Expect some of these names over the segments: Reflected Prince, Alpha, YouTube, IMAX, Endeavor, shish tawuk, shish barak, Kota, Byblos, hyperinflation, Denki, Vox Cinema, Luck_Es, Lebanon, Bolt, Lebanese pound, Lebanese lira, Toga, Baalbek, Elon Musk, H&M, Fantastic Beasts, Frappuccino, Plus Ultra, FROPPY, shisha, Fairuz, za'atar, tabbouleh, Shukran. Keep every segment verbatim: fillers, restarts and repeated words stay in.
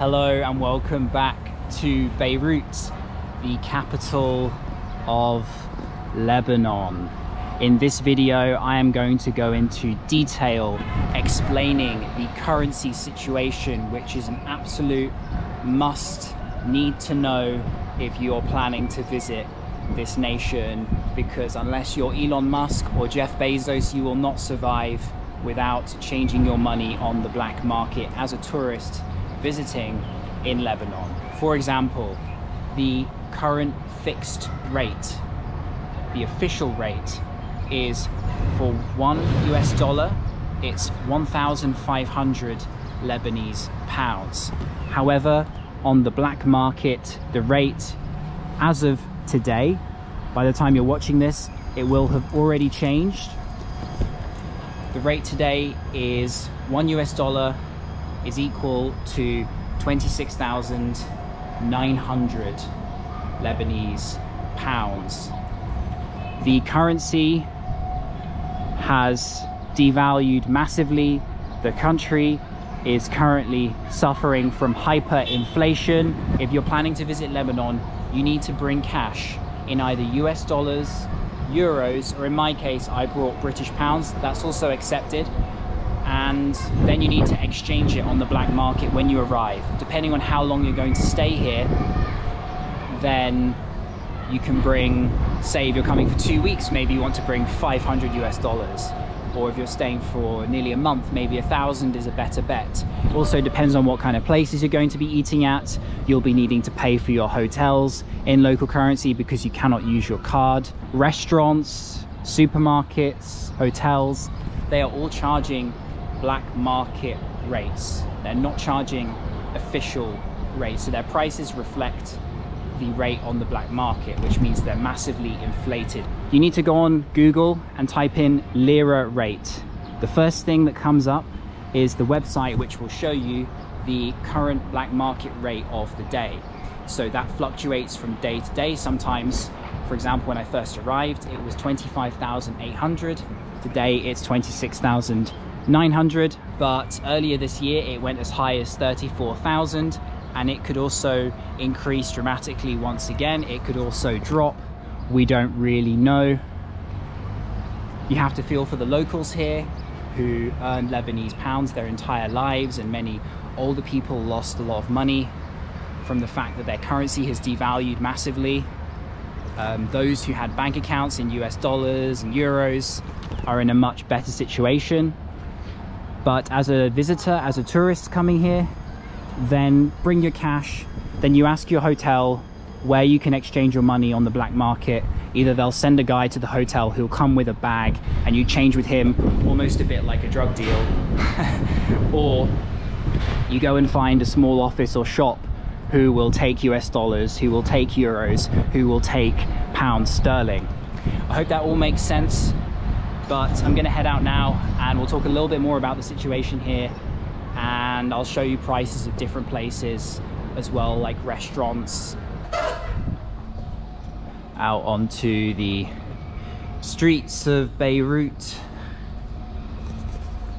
Hello and welcome back to Beirut, the capital of Lebanon. In this video, I am going to go into detail explaining the currency situation, which is an absolute must need to know if you're planning to visit this nation, because unless you're Elon Musk or Jeff Bezos, you will not survive without changing your money on the black market as a tourist visiting in Lebanon. For example, the current fixed rate, the official rate, is for one U S dollar, it's one thousand five hundred Lebanese pounds. However, on the black market, the rate as of today, by the time you're watching this, it will have already changed. The rate today is one U S dollar is equal to twenty-six thousand nine hundred Lebanese pounds. The currency has devalued massively. The country is currently suffering from hyperinflation. If you're planning to visit Lebanon, you need to bring cash in either U S dollars, euros, or in my case, I brought British pounds. That's also accepted. And then you need to exchange it on the black market when you arrive. Depending on how long you're going to stay here, then you can bring, say if you're coming for two weeks, maybe you want to bring five hundred U S dollars. Or if you're staying for nearly a month, maybe a thousand is a better bet. Also depends on what kind of places you're going to be eating at. You'll be needing to pay for your hotels in local currency because you cannot use your card. Restaurants, supermarkets, hotels, they are all charging black market rates. They're not charging official rates. So their prices reflect the rate on the black market, which means they're massively inflated. You need to go on Google and type in lira rate. The first thing that comes up is the website which will show you the current black market rate of the day. So that fluctuates from day to day. Sometimes, for example, when I first arrived, it was twenty-five thousand eight hundred. Today it's twenty-six thousand nine hundred, but earlier this year it went as high as thirty-four thousand. And it could also increase dramatically once again. It could also drop. We don't really know. You have to feel for the locals here who earned Lebanese pounds their entire lives, and many older people lost a lot of money from the fact that their currency has devalued massively. Um, those who had bank accounts in U S dollars and euros are in a much better situation. But as a visitor, as a tourist coming here, then bring your cash, then you ask your hotel where you can exchange your money on the black market. Either they'll send a guy to the hotel who'll come with a bag and you change with him, almost a bit like a drug deal, or you go and find a small office or shop who will take U S dollars, who will take euros, who will take pounds sterling. I hope that all makes sense, but I'm gonna head out now and we'll talk a little bit more about the situation here, and I'll show you prices of different places as well, like restaurants. Out onto the streets of Beirut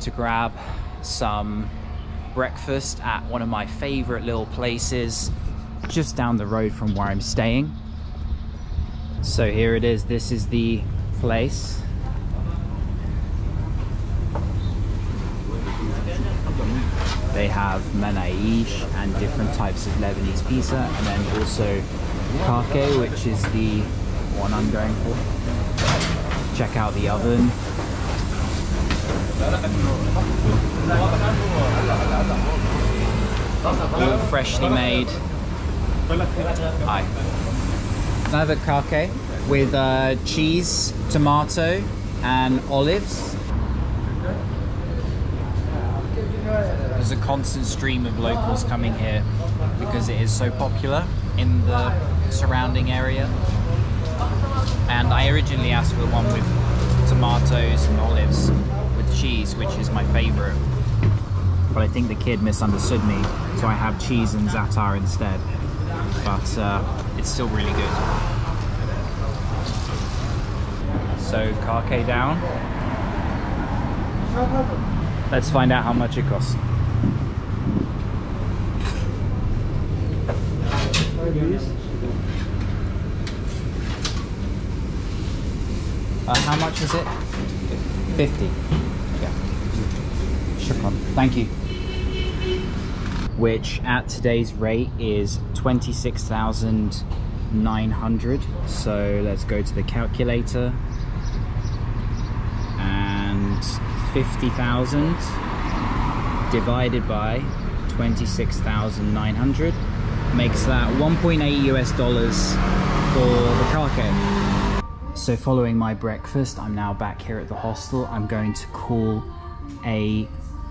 to grab some breakfast at one of my favorite little places just down the road from where I'm staying. So here it is, this is the place. They have manaish and different types of Lebanese pizza, and then also kake, which is the one I'm going for. Check out the oven. All freshly made. Hi. Another kake with uh, cheese, tomato, and olives. There's a constant stream of locals coming here because it is so popular in the surrounding area. And I originally asked for the one with tomatoes and olives with cheese, which is my favorite. But I think the kid misunderstood me, so I have cheese and za'atar instead. But uh, it's still really good. So, kake down. Let's find out how much it costs. please. Uh, how much is it? fifty. Yeah. Shukran. Thank you. Which at today's rate is twenty-six thousand nine hundred. So let's go to the calculator. And fifty thousand divided by twenty-six thousand nine hundred makes that one point eight US dollars for the cargo. So following my breakfast, I'm now back here at the hostel. I'm going to call a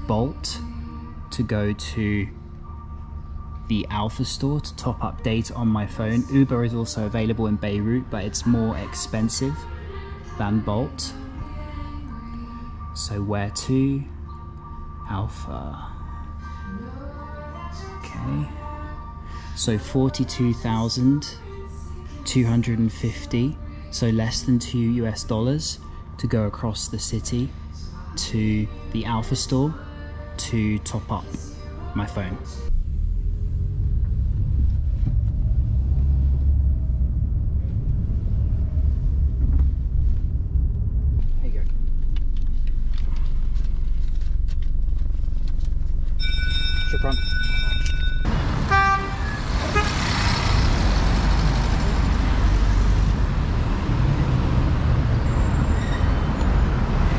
Bolt to go to the Alpha store to top up data on my phone. Uber is also available in Beirut, but it's more expensive than Bolt. So where to? Alpha. Okay. So forty-two thousand two hundred fifty, so less than two US dollars to go across the city to the Alpha store to top up my phone.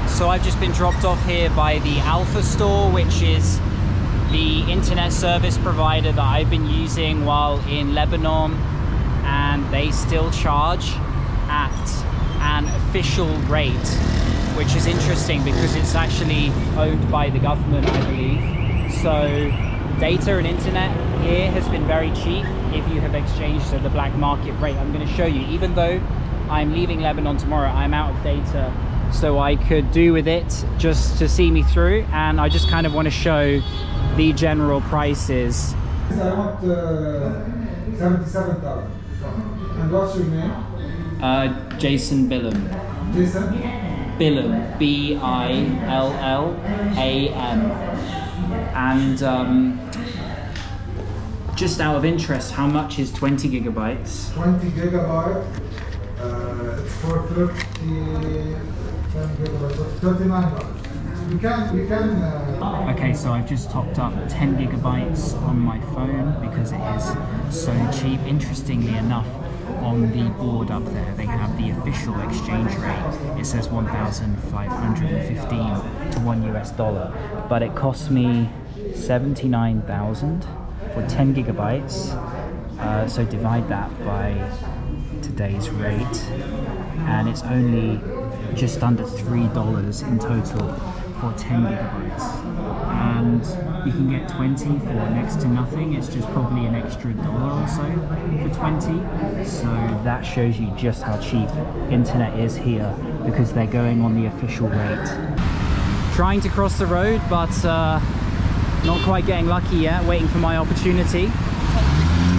So I've just been dropped off here by the Alpha store, which is the internet service provider that I've been using while in Lebanon, and they still charge at an official rate, which is interesting because it's actually owned by the government, I believe. So data and internet here has been very cheap if you have exchanged at the black market rate. I'm going to show you, even though I'm leaving Lebanon tomorrow, I'm out of data, so I could do with it just to see me through, and I just kind of want to show the general prices. It's around uh, seventy-seven thousand. And what's your name? Uh, Jason Billam. Jason? Billam. B I L L A M. And um, just out of interest, how much is twenty gigabytes? twenty gigabytes? Uh, it's for thirty, thirty-nine dollars. You can, you can, uh... Okay, so I've just topped up ten gigabytes on my phone because it is so cheap. Interestingly enough, on the board up there, they have the official exchange rate. It says one thousand five hundred fifteen to one US dollar, but it cost me seventy-nine thousand for ten gigabytes. Uh, so divide that by today's rate, and it's only just under three dollars in total for ten gigabytes, and you can get twenty for next to nothing. It's just probably an extra dollar or so for twenty. So that shows you just how cheap internet is here because they're going on the official rate. Trying to cross the road, but uh, not quite getting lucky yet. Waiting for my opportunity.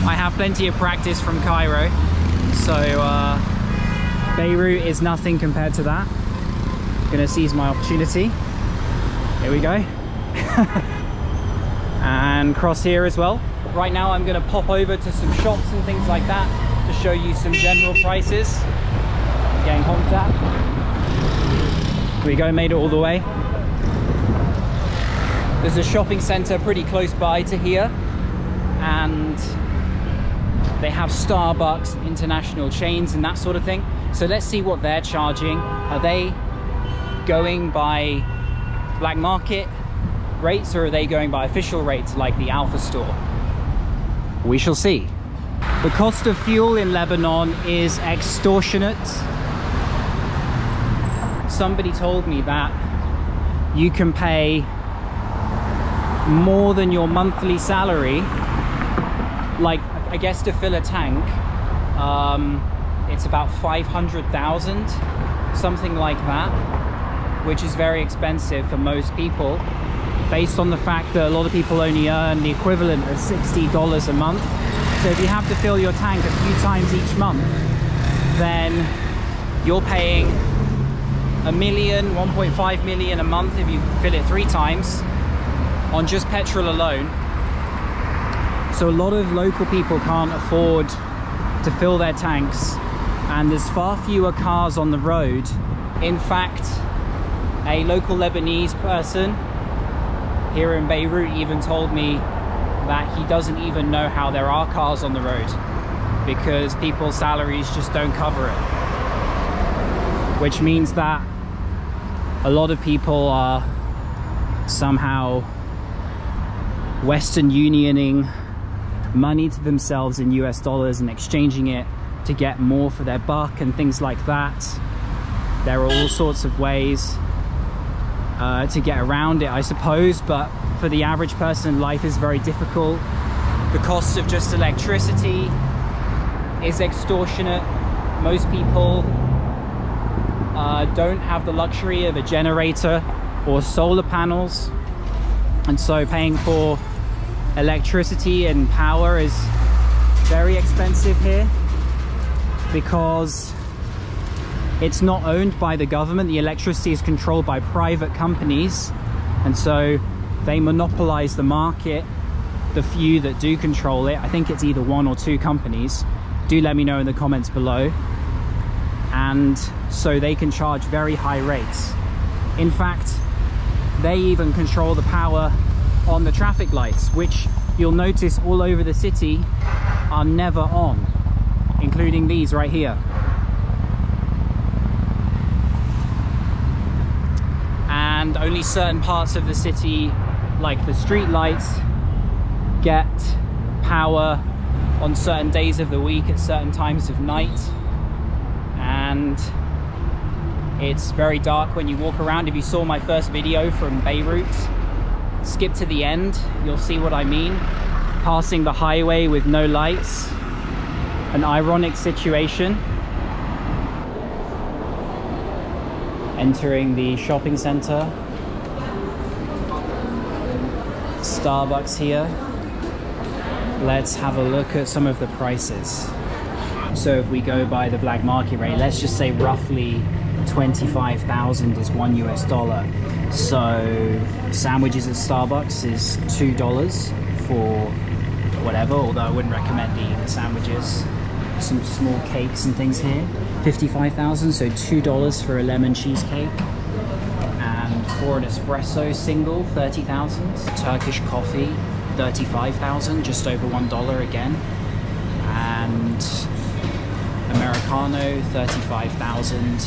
I have plenty of practice from Cairo. So uh, Beirut is nothing compared to that. Gonna seize my opportunity. Here we go. And cross here as well. Right now I'm gonna pop over to some shops and things like that to show you some general prices. Getting honked at. Here we go, made it all the way. There's a shopping center pretty close by to here, and they have Starbucks, international chains and that sort of thing. So let's see what they're charging. Are they going by black market rates, or are they going by official rates like the Alpha store? We shall see. The cost of fuel in Lebanon is extortionate. Somebody told me that you can pay more than your monthly salary, like I guess to fill a tank, um, it's about five hundred thousand, something like that, which is very expensive for most people, based on the fact that a lot of people only earn the equivalent of sixty dollars a month. So if you have to fill your tank a few times each month, then you're paying a million, one point five million a month if you fill it three times on just petrol alone. So a lot of local people can't afford to fill their tanks, and there's far fewer cars on the road. In fact, a local Lebanese person here in Beirut even told me that he doesn't even know how there are cars on the road because people's salaries just don't cover it, which means that a lot of people are somehow Western Unioning money to themselves in U S dollars and exchanging it to get more for their buck and things like that. There are all sorts of ways uh, to get around it, I suppose, but for the average person, life is very difficult. The cost of just electricity is extortionate. Most people uh, don't have the luxury of a generator or solar panels, and so paying for electricity and power is very expensive here because it's not owned by the government. The electricity is controlled by private companies, and so they monopolize the market, the few that do control it. I think it's either one or two companies. Do let me know in the comments below. And so they can charge very high rates. In fact, they even control the power on the traffic lights, which you'll notice all over the city are never on, including these right here. And only certain parts of the city, like the street lights, get power on certain days of the week at certain times of night. And it's very dark when you walk around. If you saw my first video from Beirut, skip to the end, you'll see what I mean. Passing the highway with no lights, an ironic situation. Entering the shopping center. Starbucks here. Let's have a look at some of the prices. So if we go by the black market rate, let's just say roughly twenty-five thousand is one U S dollar. So sandwiches at Starbucks is two dollars for whatever, although I wouldn't recommend eating the sandwiches. Some small cakes and things here, fifty-five thousand, so two dollars for a lemon cheesecake, and for an espresso single, thirty thousand. Turkish coffee, thirty-five thousand, just over one dollar again, and Americano, thirty-five thousand.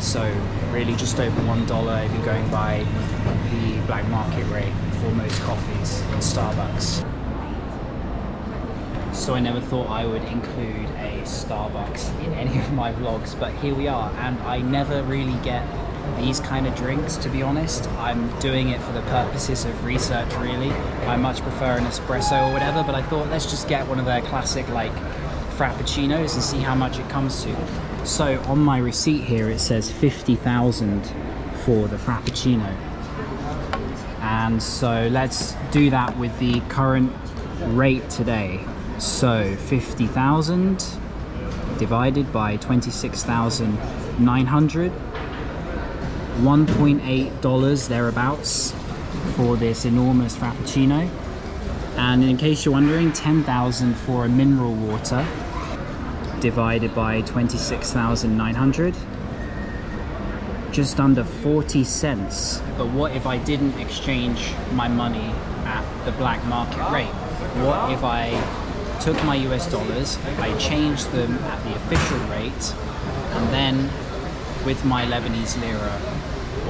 So really just over one dollar if you're going by the black market rate for most coffees in Starbucks. So I never thought I would include a Starbucks in any of my vlogs, but here we are. And I never really get these kind of drinks, to be honest. I'm doing it for the purposes of research, really. I much prefer an espresso or whatever, but I thought let's just get one of their classic like frappuccinos and see how much it comes to. So on my receipt here it says fifty thousand for the frappuccino, and so let's do that with the current rate today. So fifty thousand divided by twenty-six thousand nine hundred, one point eight dollars thereabouts for this enormous frappuccino. And in case you're wondering, ten thousand for a mineral water divided by twenty-six thousand nine hundred, just under forty cents. But what if I didn't exchange my money at the black market rate? What if I took my U S dollars, I changed them at the official rate, and then with my Lebanese lira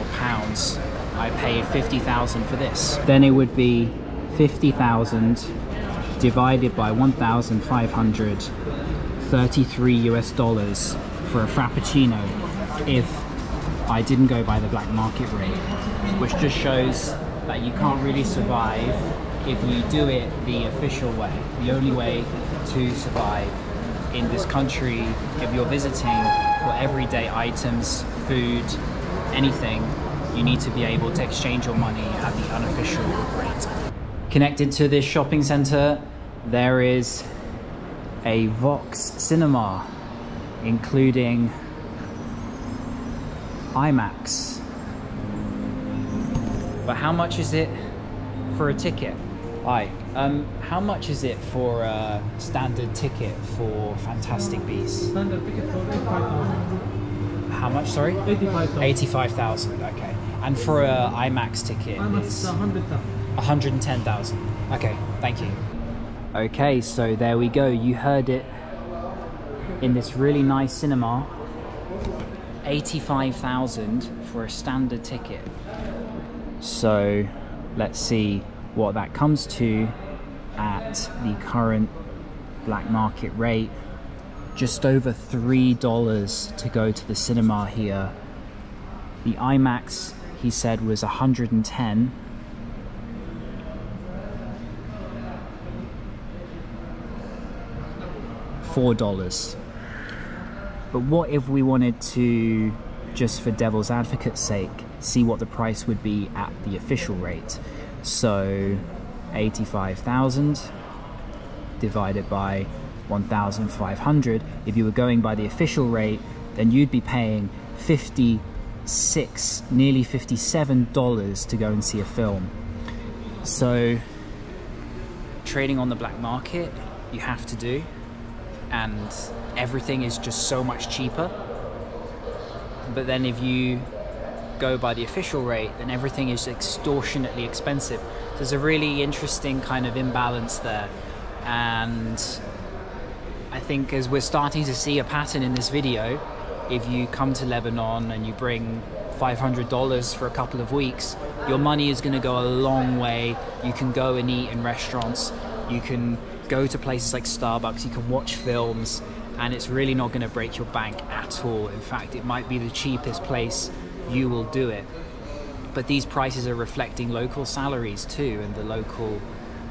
or pounds, I paid fifty thousand for this? Then it would be fifty thousand divided by one thousand five hundred, thirty-three U S dollars for a frappuccino if I didn't go by the black market rate, which just shows that you can't really survive if you do it the official way. The only way to survive in this country, if you're visiting for everyday items, food, anything, you need to be able to exchange your money at the unofficial rate. Connected to this shopping center, there is a Vox Cinema, including IMAX. But how much is it for a ticket? Hi. Um, how much is it for a standard ticket for Fantastic Beasts? Standard ticket for eighty-five thousand. How much, sorry? eighty-five thousand. eighty-five thousand, okay. And for a IMAX ticket? IMAX is one hundred thousand. one hundred ten thousand. Okay, thank you. Okay, so there we go. You heard it in this really nice cinema. eighty-five thousand for a standard ticket. So let's see what that comes to at the current black market rate. Just over three dollars to go to the cinema here. The IMAX, he said, was one hundred ten. Four dollars. But what if we wanted to, just for devil's advocate's sake, see what the price would be at the official rate? So eighty-five thousand divided by one thousand five hundred. If you were going by the official rate, then you'd be paying fifty-six, nearly fifty-seven dollars to go and see a film. So trading on the black market, you have to do, and everything is just so much cheaper. But then if you go by the official rate, then everything is extortionately expensive. There's a really interesting kind of imbalance there, and I think as we're starting to see a pattern in this video, if you come to Lebanon and you bring five hundred dollars for a couple of weeks, your money is going to go a long way. You can go and eat in restaurants, you can go to places like Starbucks, you can watch films, and it's really not going to break your bank at all. In fact, it might be the cheapest place you will do it. But these prices are reflecting local salaries too, and the local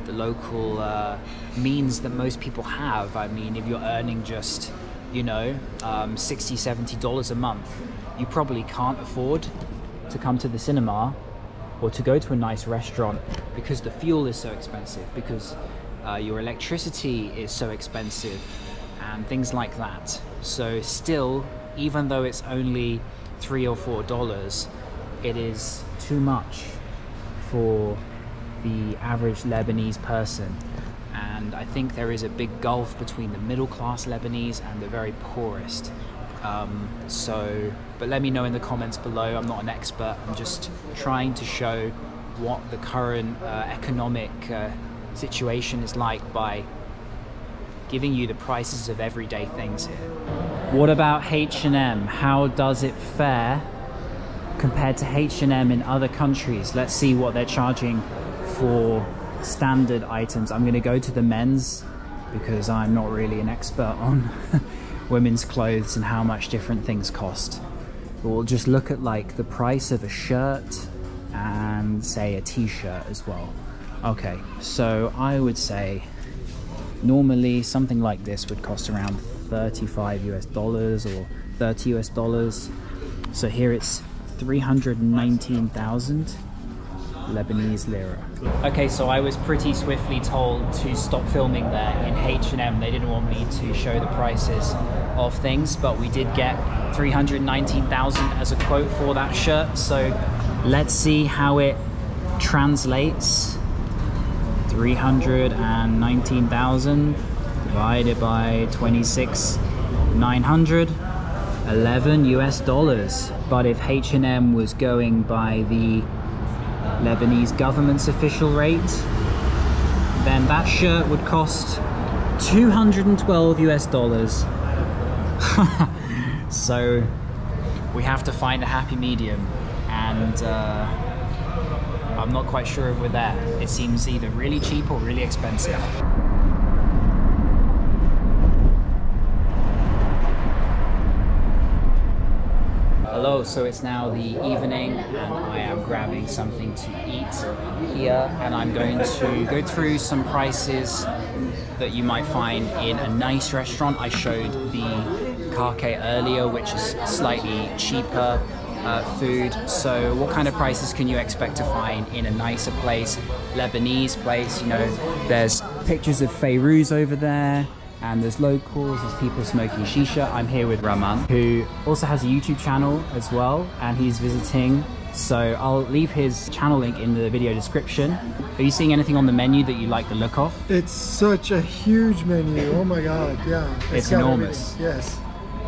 the local uh, means that most people have. I mean, if you're earning just, you know, um, sixty, seventy dollars a month, you probably can't afford to come to the cinema or to go to a nice restaurant because the fuel is so expensive, because uh, your electricity is so expensive, and things like that. So still, even though it's only three or four dollars, it is too much for the average Lebanese person. And I think there is a big gulf between the middle class Lebanese and the very poorest. Um, so, but let me know in the comments below. I'm not an expert, I'm just trying to show what the current uh, economic uh, situation is like by giving you the prices of everyday things here. What about H and M? How does it fare compared to H and M in other countries? Let's see what they're charging for standard items. I'm gonna go to the men's because I'm not really an expert on women's clothes and how much different things cost. But we'll just look at like the price of a shirt and say a t-shirt as well. Okay, so I would say normally something like this would cost around thirty-five US dollars or thirty US dollars. So here it's three hundred nineteen thousand Lebanese lira. Okay, so I was pretty swiftly told to stop filming there in H and M. They didn't want me to show the prices of things, but we did get three hundred nineteen thousand as a quote for that shirt. So let's see how it translates. three hundred nineteen thousand divided by twenty-six thousand nine hundred, eleven US dollars. But if H and M was going by the Lebanese government's official rate, then that shirt would cost two hundred twelve US dollars. So we have to find a happy medium, and uh, I'm not quite sure if we're there. It seems either really cheap or really expensive. Hello, so it's now the evening and I am grabbing something to eat here, and I'm going to go through some prices that you might find in a nice restaurant. I showed the kake earlier, which is slightly cheaper Uh, food. So what kind of prices can you expect to find in a nicer place, Lebanese place? You know, there's pictures of Fairuz over there, and there's locals, there's people smoking shisha. I'm here with Raman, who also has a YouTube channel as well, and he's visiting So I'll leave his channel link in the video description. Are you seeing anything on the menu that you like the look of? It's such a huge menu. Oh my God, yeah. It's, it's enormous. Everything. Yes.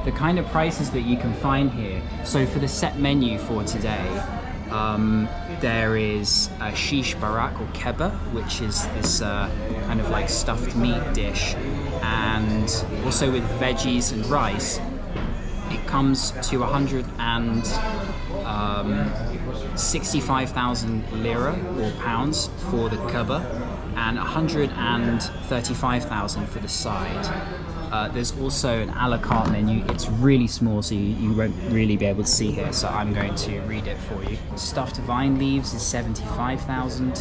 The kind of prices that you can find here. So for the set menu for today, um, there is a shish barak or kebab, which is this uh, kind of like stuffed meat dish, and also with veggies and rice. It comes to one hundred sixty-five thousand lira or pounds for the kebab, and one hundred thirty-five thousand for the side. Uh, there's also an a la carte menu. It's really small, so you, you won't really be able to see here, so I'm going to read it for you. Stuffed vine leaves is seventy-five thousand.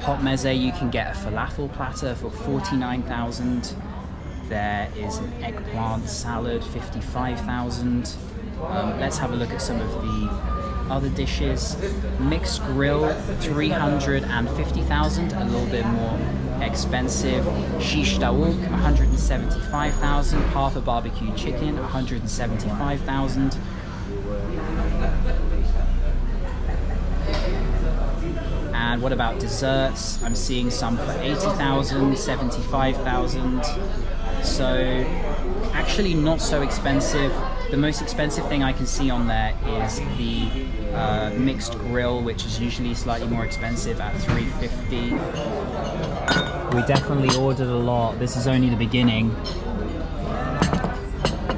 Hot meze, you can get a falafel platter for forty-nine thousand. There is an eggplant salad, fifty-five thousand. Um, let's have a look at some of the other dishes. Mixed grill, three hundred fifty thousand, a little bit more expensive. Shish tawuk, one hundred seventy-five thousand. Half a barbecue chicken, one hundred seventy-five thousand. And what about desserts? I'm seeing some for eighty thousand, seventy-five thousand. So actually not so expensive. The most expensive thing I can see on there is the uh, mixed grill, which is usually slightly more expensive at three fifty. We definitely ordered a lot. This is only the beginning.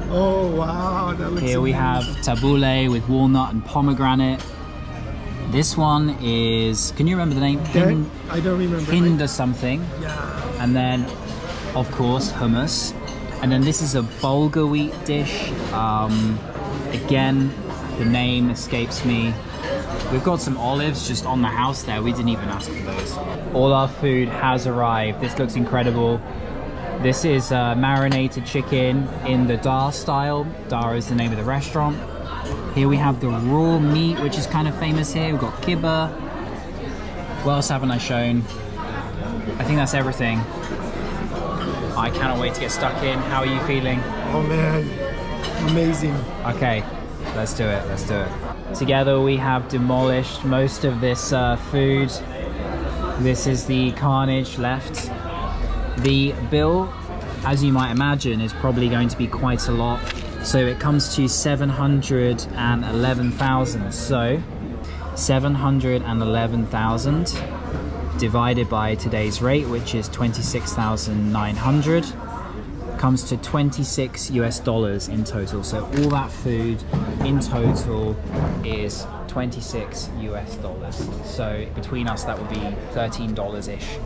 Oh wow, that looks Here amazing. We have tabbouleh with walnut and pomegranate. This one is, can you remember the name? Hind, I don't remember. Hind or something. Yeah. And then, of course, hummus. And then this is a bulgur wheat dish. Um, again, the name escapes me. We've got some olives just on the house there. We didn't even ask for those. All our food has arrived. This looks incredible. This is uh, marinated chicken in the dar style. Dar is the name of the restaurant. Here we have the raw meat, which is kind of famous here. We've got kibbeh. What else haven't I shown? I think that's everything. I cannot wait to get stuck in. How are you feeling? Oh man, amazing. Okay, let's do it, let's do it. Together we have demolished most of this uh, food. This is the carnage left. The bill, as you might imagine, is probably going to be quite a lot. So it comes to seven hundred eleven thousand. So seven hundred eleven thousand. Divided by today's rate, which is twenty-six thousand nine hundred, comes to twenty-six U S dollars in total. So all that food in total is twenty-six U S dollars. So between us, that would be thirteen dollars-ish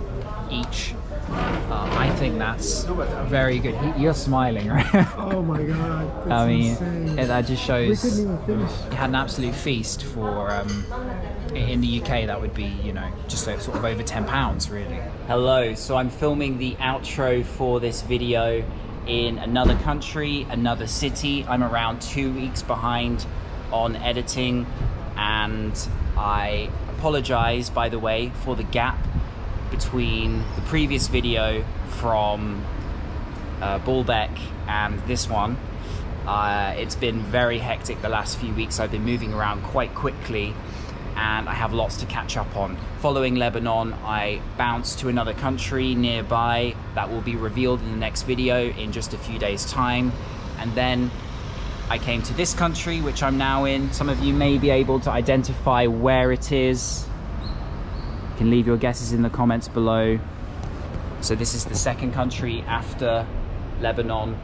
each. Uh, I think that's very good. You're smiling, right? Oh my God, that's I mean, insane. It, that just shows we couldn't even finish. You had an absolute feast for, um, in the U K, that would be, you know, just sort of over ten pounds, really. Hello, so I'm filming the outro for this video in another country, another city. I'm around two weeks behind on editing, and I apologize, by the way, for the gap between the previous video from uh, Baalbek and this one. Uh, it's been very hectic the last few weeks. I've been moving around quite quickly and I have lots to catch up on. Following Lebanon, I bounced to another country nearby that will be revealed in the next video in just a few days' time. And then I came to this country, which I'm now in. Some of you may be able to identify where it is. You can leave your guesses in the comments below. So this is the second country after Lebanon,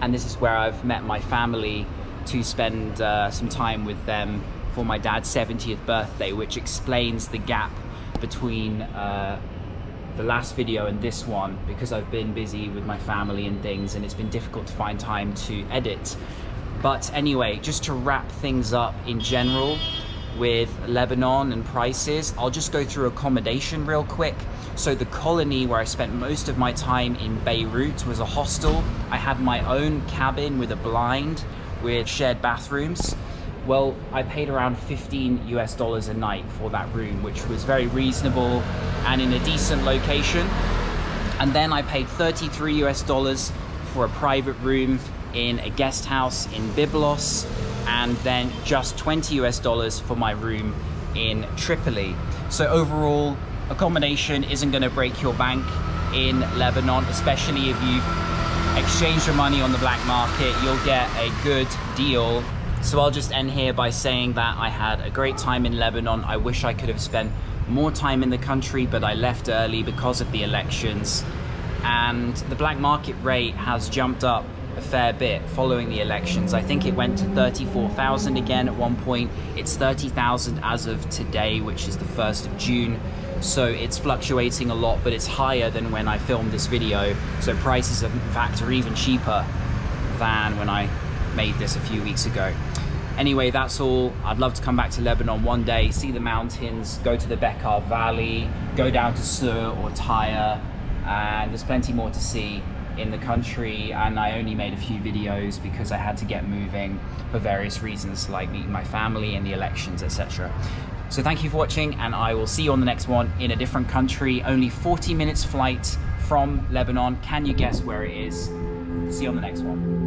and this is where I've met my family to spend uh, some time with them for my dad's seventieth birthday, which explains the gap between uh, the last video and this one, because I've been busy with my family and things, and it's been difficult to find time to edit. But anyway, just to wrap things up in general, with Lebanon and prices, I'll just go through accommodation real quick. So the colony where I spent most of my time in Beirut was a hostel. I had my own cabin with a blind with shared bathrooms. Well, I paid around fifteen U S dollars a night for that room, which was very reasonable and in a decent location. And then I paid thirty-three U S dollars for a private room in a guest house in Byblos, and then just twenty US dollars for my room in Tripoli. So overall, accommodation isn't going to break your bank in Lebanon, especially if you've exchanged your money on the black market. You'll get a good deal. So I'll just end here by saying that I had a great time in Lebanon. I wish I could have spent more time in the country, but I left early because of the elections. And the black market rate has jumped up a fair bit following the elections. I think it went to thirty-four thousand again at one point. It's thirty thousand as of today, which is the first of June. So it's fluctuating a lot, but it's higher than when I filmed this video. So prices, in fact, are even cheaper than when I made this a few weeks ago. Anyway, that's all. I'd love to come back to Lebanon one day, see the mountains, go to the Beqar Valley, go down to Sur or Tyre, and there's plenty more to see in the country. And I only made a few videos because I had to get moving for various reasons, like meeting my family and the elections, et cetera. So thank you for watching, and I will see you on the next one in a different country. Only forty minutes flight from Lebanon. Can you guess where it is? See you on the next one.